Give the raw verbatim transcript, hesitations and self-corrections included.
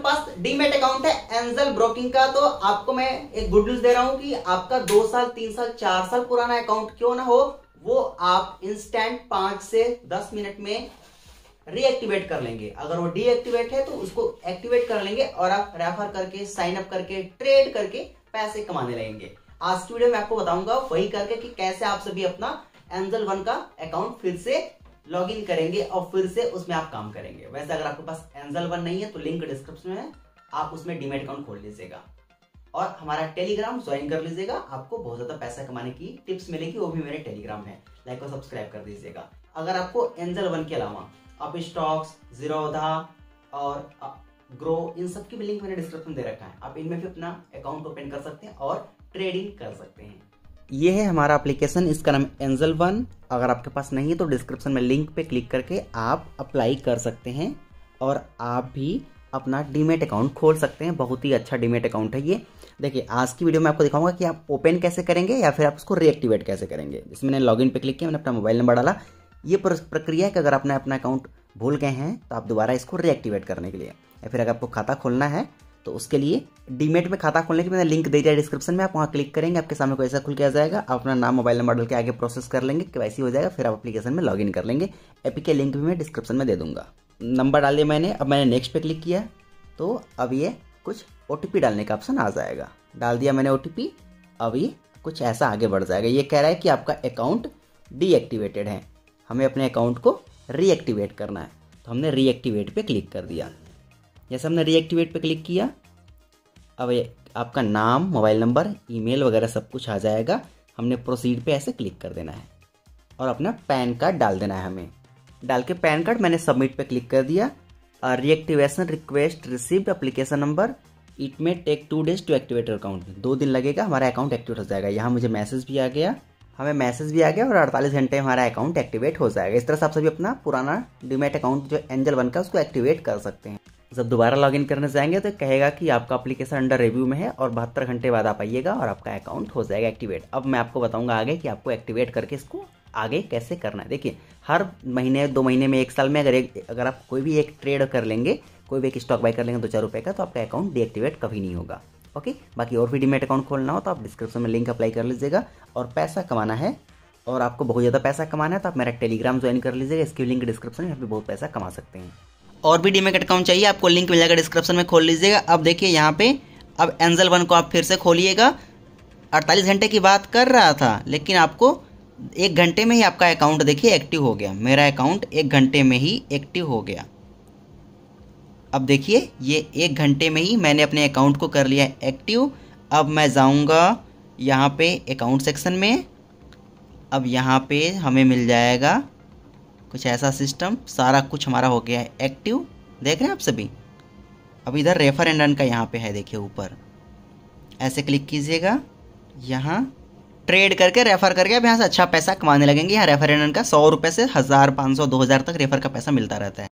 आपके पास demat account है एंजल ब्रोकिंग का, तो आपको मैं एक गुड न्यूज दे रहा हूं कि आपका दो साल तीन साल चार साल पुराना अकाउंट क्यों ना हो, वो आप इंस्टेंट पांच से दस मिनट में रीएक्टिवेट कर लेंगे। अगर वो डीएक्टिवेट है तो उसको एक्टिवेट कर लेंगे और आप रेफर करके, साइन अप करके, ट्रेड करके पैसे कमाने लगेंगे। आज की वीडियो में आपको बताऊंगा वही करके कि कैसे आप सभी अपना एंजल वन का अकाउंट फिर से लॉग इन करेंगे और फिर से उसमें आप काम करेंगे। वैसे अगर आपके पास एंजल वन नहीं है तो लिंक डिस्क्रिप्शन में है, आप उसमें डीमेट अकाउंट खोल लीजिएगा और हमारा टेलीग्राम ज्वाइन कर लीजिएगा। आपको बहुत ज्यादा पैसा कमाने की टिप्स मिलेगी, वो भी मेरे टेलीग्राम है। लाइक और सब्सक्राइब कर दीजिएगा। अगर आपको एंजल वन के अलावा अपस्टॉक्स, जीरोधा और ग्रो, इन सब की लिंक मैंने डिस्क्रिप्शन दे रखा है, आप इनमें भी अपना अकाउंट ओपन कर सकते हैं और ट्रेडिंग कर सकते हैं। ये है हमारा एप्लीकेशन, इसका नाम एंजल वन। अगर आपके पास नहीं है तो डिस्क्रिप्शन में लिंक पे क्लिक करके आप अप्लाई कर सकते हैं और आप भी अपना डीमेट अकाउंट खोल सकते हैं। बहुत ही अच्छा डीमेट अकाउंट है ये। देखिए आज की वीडियो में आपको दिखाऊंगा कि आप ओपन कैसे करेंगे या फिर आप उसको रीएक्टिवेट कैसे करेंगे। इसमें मैंने लॉगिन पे क्लिक किया, मैंने अपना मोबाइल नंबर डाला। ये प्रक्रिया है कि अगर आपने अपना अकाउंट भूल गए हैं तो आप दोबारा इसको रीएक्टिवेट करने के लिए, या फिर अगर आपको खाता खोलना है तो उसके लिए डीमेट में खाता खोलने की मैंने लिंक दे दिया डिस्क्रिप्शन में, आप वहाँ क्लिक करेंगे, आपके सामने को ऐसा खुल के आ जाएगा। आप अपना नाम, मोबाइल नंबर डाल के आगे प्रोसेस कर लेंगे, केवाईसी हो जाएगा, फिर आप एप्लीकेशन में लॉगिन कर लेंगे। एपी के लिंक भी मैं डिस्क्रिप्शन में दे दूंगा। नंबर डाल दिया मैंने, अब मैंने नेक्स्ट पे क्लिक किया तो अब ये कुछ ओटीपी डालने का ऑप्शन आ जाएगा। डाल दिया मैंने ओटीपी, अब ये कुछ ऐसा आगे बढ़ जाएगा। ये कह रहा है कि आपका अकाउंट डीएक्टिवेटेड है, हमें अपने अकाउंट को रीएक्टिवेट करना है, तो हमने रीएक्टिवेट पे क्लिक कर दिया। जैसे हमने रीएक्टिवेट पे क्लिक किया, अब ये आपका नाम, मोबाइल नंबर, ईमेल वगैरह सब कुछ आ जाएगा। हमने प्रोसीड पे ऐसे क्लिक कर देना है और अपना पैन कार्ड डाल देना है हमें। डाल के पैन कार्ड मैंने सबमिट पे क्लिक कर दिया। Reactivation request received, application number, it may take two days to activate account. दो दिन लगेगा, हमारा अकाउंट एक्टिवेट हो जाएगा। यहाँ मुझे मैसेज भी आ गया, हमें मैसेज भी आ गया और अड़तालीस घंटे हमारा अकाउंट एक्टिवेट हो जाएगा। इस तरह से आप सभी अपना पुराना डीमेट अकाउंट जो एंजल वन का उसको एक्टिवेट कर सकते हैं। जब दोबारा लॉगिन करने जाएंगे तो कहेगा कि आपका एप्लीकेशन अंडर रिव्यू में है और बहत्तर घंटे बाद आप आइएगा और आपका अकाउंट हो जाएगा एक्टिवेट। अब मैं आपको बताऊंगा आगे कि आपको एक्टिवेट करके इसको आगे कैसे करना है। देखिए हर महीने, दो महीने में, एक साल में अगर एक अगर आप कोई भी एक ट्रेड कर लेंगे, कोई भी एक स्टॉक बाय कर लेंगे दो चार रुपये का, तो आपका अकाउंट डीएक्टिवेट कभी नहीं होगा। ओके, बाकी और भी डीमेट अकाउंट खोलना हो तो आप डिस्क्रिप्शन में लिंक अप्लाई कर लीजिएगा। और पैसा कमाना है और आपको बहुत ज़्यादा पैसा कमाना है तो आप मेरा टेलीग्राम ज्वाइन कर लीजिएगा, इसकी लिंक डिस्क्रिप्शन में, आप भी बहुत पैसा कमा सकते हैं। और भी डीमेट अकाउंट चाहिए आपको, लिंक मिल जाएगा डिस्क्रिप्शन में, खोल लीजिएगा। अब देखिए यहाँ पे, अब एंजल वन को आप फिर से खोलिएगा। अड़तालीस घंटे की बात कर रहा था लेकिन आपको एक घंटे में ही आपका अकाउंट देखिए एक्टिव हो गया। मेरा अकाउंट एक घंटे में ही एक्टिव हो गया। अब देखिए ये एक घंटे में ही मैंने अपने अकाउंट को कर लिया एक्टिव। अब मैं जाऊँगा यहाँ पर अकाउंट सेक्शन में, अब यहाँ पर हमें मिल जाएगा कुछ ऐसा सिस्टम। सारा कुछ हमारा हो गया है एक्टिव, देख रहे हैं आप सभी। अब इधर रेफर एंड रन का यहाँ पे है, देखिए ऊपर ऐसे क्लिक कीजिएगा, यहाँ ट्रेड करके रेफर करके अब यहाँ से अच्छा पैसा कमाने लगेंगे। यहाँ रेफर एंड रन का सौ रुपये से हज़ार, पाँच सौ, दो हज़ार तक रेफर का पैसा मिलता रहता है।